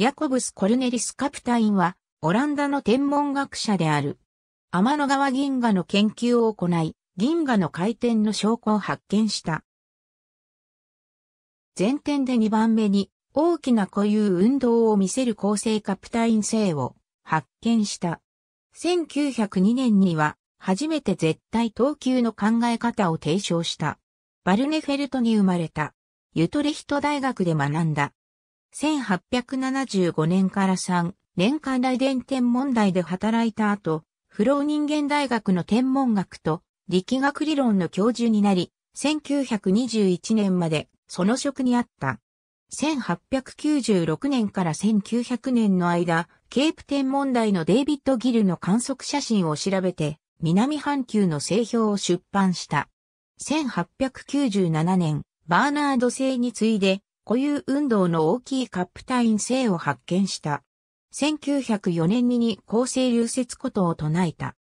ヤコブス・コルネリス・カプタインは、オランダの天文学者である。天の川銀河の研究を行い、銀河の回転の証拠を発見した。全天で2番目に大きな固有運動を見せる恒星カプタイン星を発見した。1902年には初めて絶対等級の考え方を提唱した。バルネフェルトに生まれた。ユトレヒト大学で学んだ。1875年から3年間大電天文台で働いた後、フローニンゲン大学の天文学と力学理論の教授になり、1921年までその職にあった。1896年から1900年の間、ケープ天文台のデイビッド・ギルの観測写真を調べて、南半球の星表を出版した。1897年、バーナード星に次いで、固有運動の大きいカプタイン星を発見した。1904年に恒星流説ことを唱えた。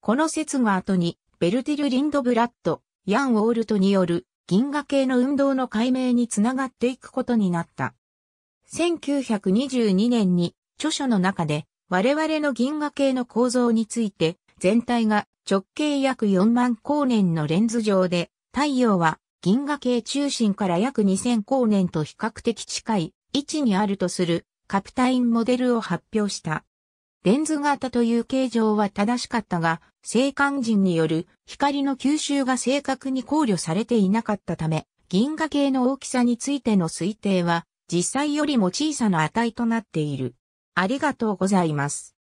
この説が後に、ベルティル・リンドブラッド、ヤン・ウォールトによる、銀河系の運動の解明につながっていくことになった。1922年に著書の中で我々の銀河系の構造について全体が直径約4万光年のレンズ上で太陽は銀河系中心から約2000光年と比較的近い位置にあるとするカプタインモデルを発表した。レンズ型という形状は正しかったが、星間人による光の吸収が正確に考慮されていなかったため、銀河系の大きさについての推定は、実際よりも小さな値となっている。ありがとうございます。